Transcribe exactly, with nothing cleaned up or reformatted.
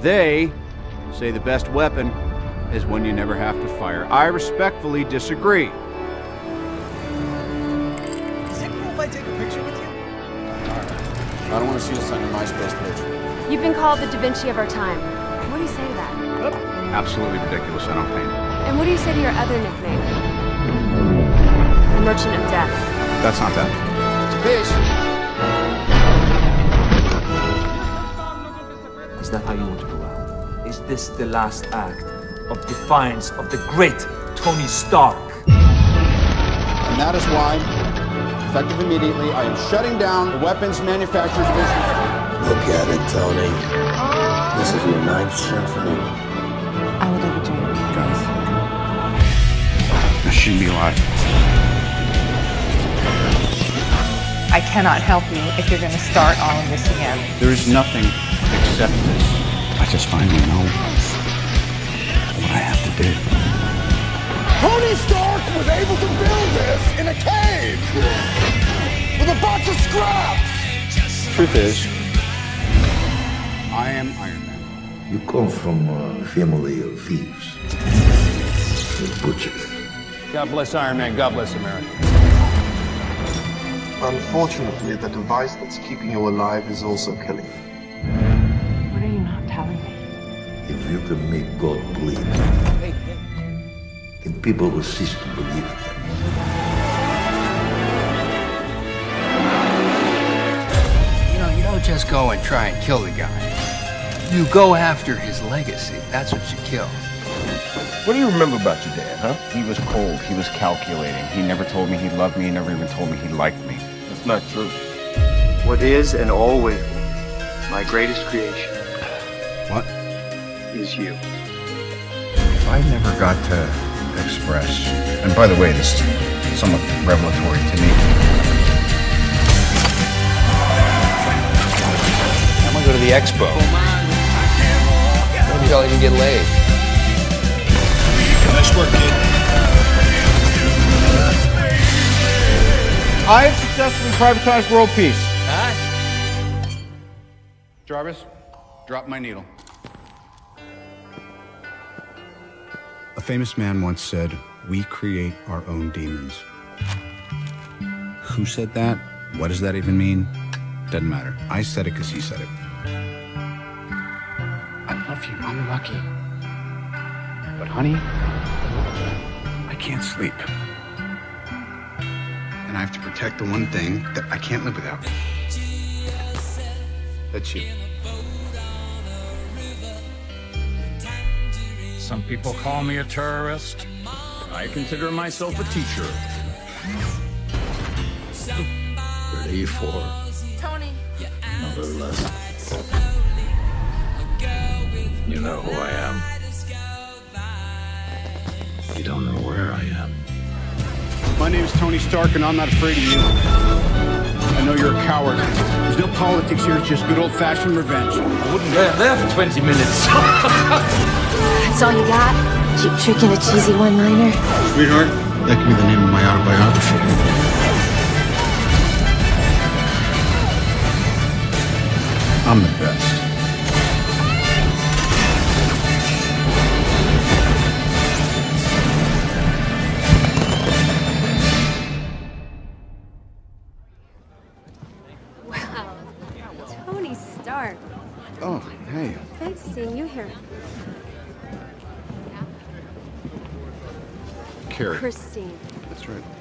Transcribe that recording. They say the best weapon is one you never have to fire. I respectfully disagree. Is it cool if I take a picture with you? Alright. I don't want to see this on your MySpace page. You've been called the Da Vinci of our time. What do you say to that? Absolutely ridiculous, I don't think. And what do you say to your other nickname? The Merchant of Death. That's not that. It's a bitch. Is that how you want to go out? Is this the last act of defiance of the great Tony Stark? And that is why, effective immediately, I am shutting down the weapons manufacturer's business. Look at it, Tony. This is your ninth symphony. I would have a drink, guys. This shouldn't be alive. I cannot help you if you're going to start all of this again. There is nothing except this. I just finally know what I have to do. Tony Stark was able to build this in a cave with a bunch of scraps. Truth is, I am Iron Man. You come from a family of thieves and butchers. God bless Iron Man. God bless America. Unfortunately, the device that's keeping you alive is also killing you. If you can make God believe, then people will cease to believe in Him. You know, you don't just go and try and kill the guy. You go after his legacy. That's what you kill. What do you remember about your dad, huh? He was cold. He was calculating. He never told me he loved me. He never even told me he liked me. That's not true. What is and always will be my greatest creation. What? Is you. I never got to express, and by the way, this is somewhat revelatory to me. I'm gonna go to the expo. Maybe I'll even get laid. Nice work, kid. I have successfully privatized world peace. Huh? Jarvis, drop my needle. A famous man once said, "We create our own demons." Who said that? What does that even mean? Doesn't matter. I said it because he said it. I love you. I'm lucky. But honey, I can't sleep. And I have to protect the one thing that I can't live without. That's you. Some people call me a terrorist. I consider myself a teacher. Ready for Tony. Another lesson. You know who I am. You don't know where I am. My name is Tony Stark, and I'm not afraid of you. I know you're a coward. There's no politics here. It's just good old-fashioned revenge. I wouldn't go there for twenty minutes. That's all you got? Cheap trick and a cheesy one-liner? Sweetheart, that could be the name of my autobiography. I'm the best. Wow. Tony Stark. Oh, hey. Nice seeing you here. Christine. That's right.